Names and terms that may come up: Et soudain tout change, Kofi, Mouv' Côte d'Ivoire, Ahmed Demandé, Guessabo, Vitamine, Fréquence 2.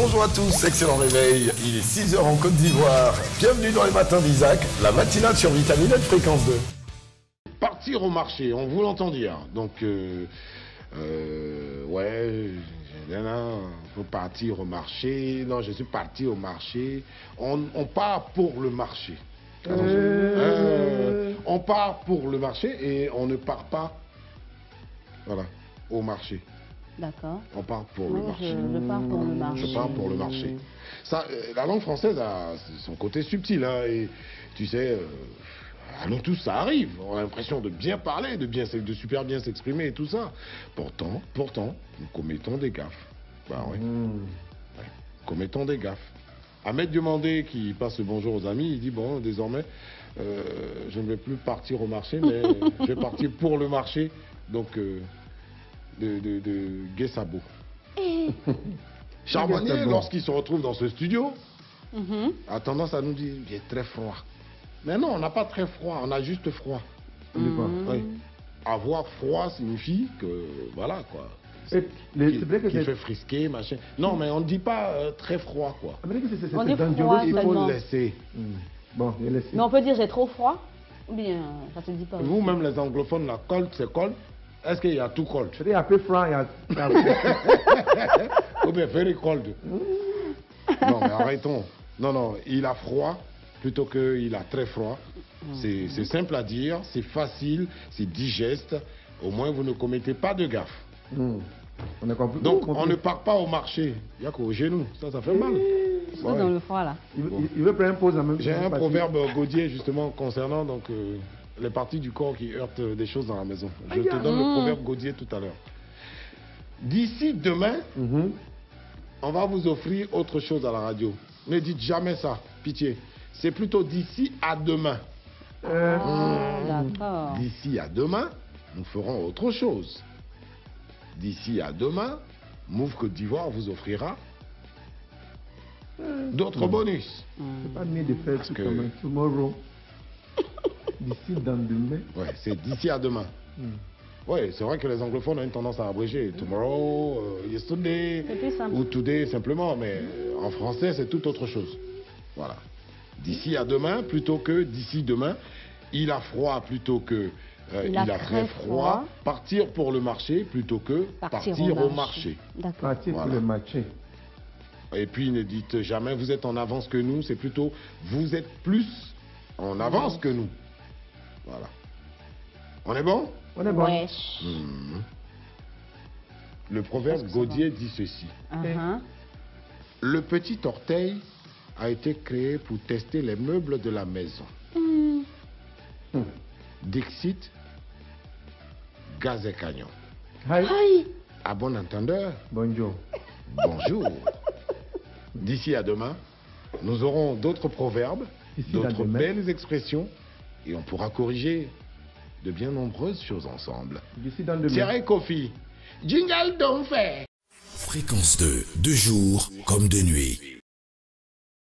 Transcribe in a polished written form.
Bonjour à tous, excellent réveil. Il est 6h en Côte d'Ivoire. Bienvenue dans les matins d'Isaac, la matinale sur Vitamine et Fréquence 2. Partir au marché, on vous l'entend dire. Donc, ouais, il faut partir au marché. Non, je suis parti au marché. On part pour le marché. On part pour le marché et on ne part pas, voilà, au marché. D'accord. On part pour le marché. Je pars pour le marché. Je pars pour le marché. Ça, la langue française a son côté subtil, hein, et tu sais, allons tous, ça arrive. On a l'impression de bien parler, de super bien s'exprimer et tout ça. Pourtant, nous commettons des gaffes. Bah oui. Ouais. Commettons des gaffes. Ahmed Demandé, qui passe le bonjour aux amis, il dit, bon, désormais, je ne vais plus partir au marché, mais je vais partir pour le marché, donc, de Guessabo. Charbonnier, lorsqu'il se retrouve dans ce studio, a tendance à nous dire, j'ai très froid. Mais non, on n'a pas très froid, on a juste froid. Oui. Avoir froid signifie que, voilà, quoi. Qui fait frisquer, machin. Non, mais on ne dit pas très froid, quoi. On dit froid, il faut le laisser. Bon, je laisse. Mais on peut dire j'ai trop froid, ou bien ça se dit pas. Vous-même, les anglophones, la cold, c'est cold. Est-ce qu'il y a tout cold? C'est-à-dire, il y a peu froid, il y a... Ou bien, very cold. Non, mais arrêtons. Non, non, il a froid plutôt qu'il a très froid. C'est simple à dire, c'est facile, c'est digeste. Au moins, vous ne commettez pas de gaffe. On a compris. Donc on ne part pas au marché. Il n'y a qu'au genou, ça fait mal. Surtout dans le froid là. Il veut prendre une pause en même temps. J'ai un proverbe gaudier justement concernant donc, les parties du corps qui heurtent des choses dans la maison. Je te donne le proverbe gaudier tout à l'heure. D'ici demain, on va vous offrir autre chose à la radio. Ne dites jamais ça, pitié. C'est plutôt d'ici à demain. D'ici à demain, nous ferons autre chose. D'ici à demain, Mouv' Côte d'Ivoire vous offrira d'autres bonus. C'est pas mieux de faire tout comme un tomorrow. D'ici dans demain. Ouais, c'est d'ici à demain. Ouais, c'est vrai que les anglophones ont une tendance à abréger. Tomorrow, yesterday, ou today simplement. Mais en français, c'est tout autre chose. Voilà. D'ici à demain plutôt que d'ici demain. Il a froid plutôt que... il a très froid. Partir pour le marché plutôt que partir au marché. D'accord. Partir pour le marché. Et puis ne dites jamais vous êtes en avance que nous, c'est plutôt vous êtes plus en avance que nous. Voilà. On est bon? On est bon. Ouais. Le proverbe gaudier dit ceci. Le petit orteil a été créé pour tester les meubles de la maison. Dixit, gaz et cagnon. Hi. À bon entendeur. Bonjour. Bonjour. D'ici à demain, nous aurons d'autres proverbes, d'autres belles expressions, et on pourra corriger de bien nombreuses choses ensemble. D'ici dans demain. Thierry Kofi, jingle don't fait. Fréquence 2, de jour comme de nuit.